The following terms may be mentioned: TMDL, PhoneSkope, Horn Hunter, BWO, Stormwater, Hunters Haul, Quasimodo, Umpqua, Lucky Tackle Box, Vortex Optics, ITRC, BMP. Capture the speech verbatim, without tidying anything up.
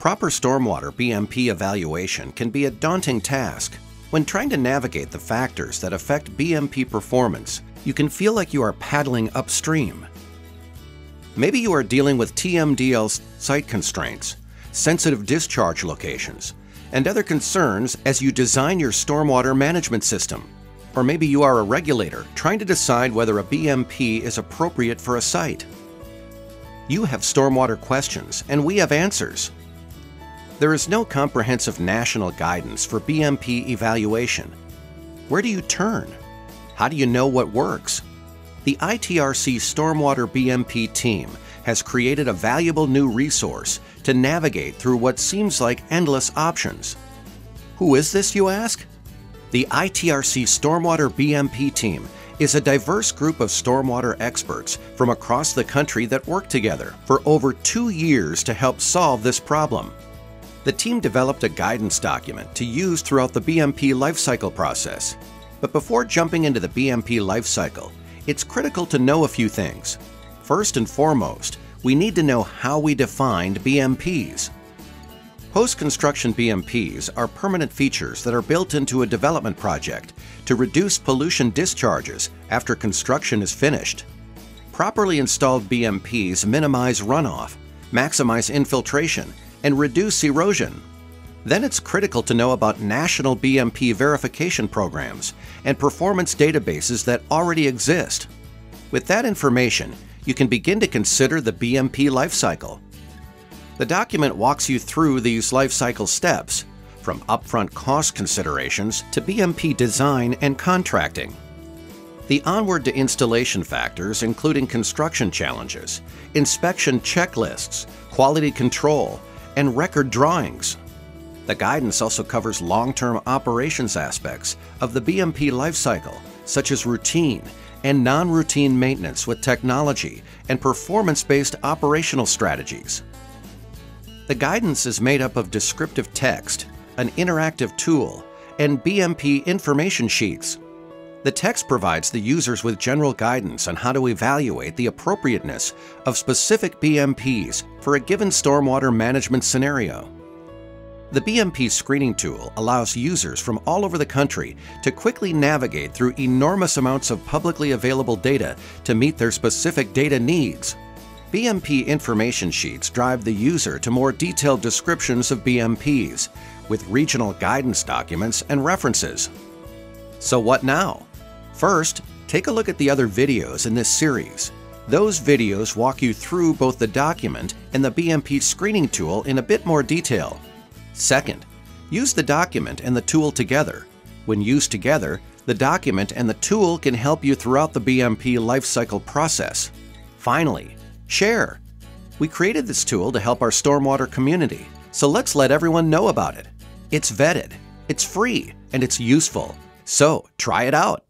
Proper stormwater B M P evaluation can be a daunting task. When trying to navigate the factors that affect B M P performance, you can feel like you are paddling upstream. Maybe you are dealing with T M D L site constraints, sensitive discharge locations, and other concerns as you design your stormwater management system. Or maybe you are a regulator trying to decide whether a B M P is appropriate for a site. You have stormwater questions and we have answers. There is no comprehensive national guidance for B M P evaluation. Where do you turn? How do you know what works? The I T R C Stormwater B M P team has created a valuable new resource to navigate through what seems like endless options. Who is this, you ask? The I T R C Stormwater B M P team is a diverse group of stormwater experts from across the country that work together for over two years to help solve this problem. The team developed a guidance document to use throughout the B M P lifecycle process. But before jumping into the B M P lifecycle, it's critical to know a few things. First and foremost, we need to know how we defined B M Ps. Post-construction B M Ps are permanent features that are built into a development project to reduce pollution discharges after construction is finished. Properly installed B M Ps minimize runoff, maximize infiltration, and reduce erosion. Then it's critical to know about national B M P verification programs and performance databases that already exist. With that information, you can begin to consider the B M P lifecycle. The document walks you through these lifecycle steps, from upfront cost considerations to B M P design and contracting. The onward to installation factors, including construction challenges, inspection checklists, quality control, and record drawings. The guidance also covers long-term operations aspects of the B M P lifecycle, such as routine and non-routine maintenance with technology and performance-based operational strategies. The guidance is made up of descriptive text, an interactive tool, and B M P information sheets. The text provides the users with general guidance on how to evaluate the appropriateness of specific B M Ps for a given stormwater management scenario. The B M P screening tool allows users from all over the country to quickly navigate through enormous amounts of publicly available data to meet their specific data needs. B M P information sheets drive the user to more detailed descriptions of B M Ps, with regional guidance documents and references. So what now? First, take a look at the other videos in this series. Those videos walk you through both the document and the B M P screening tool in a bit more detail. Second, use the document and the tool together. When used together, the document and the tool can help you throughout the B M P lifecycle process. Finally, share. We created this tool to help our stormwater community, so let's let everyone know about it. It's vetted, it's free, and it's useful. So try it out.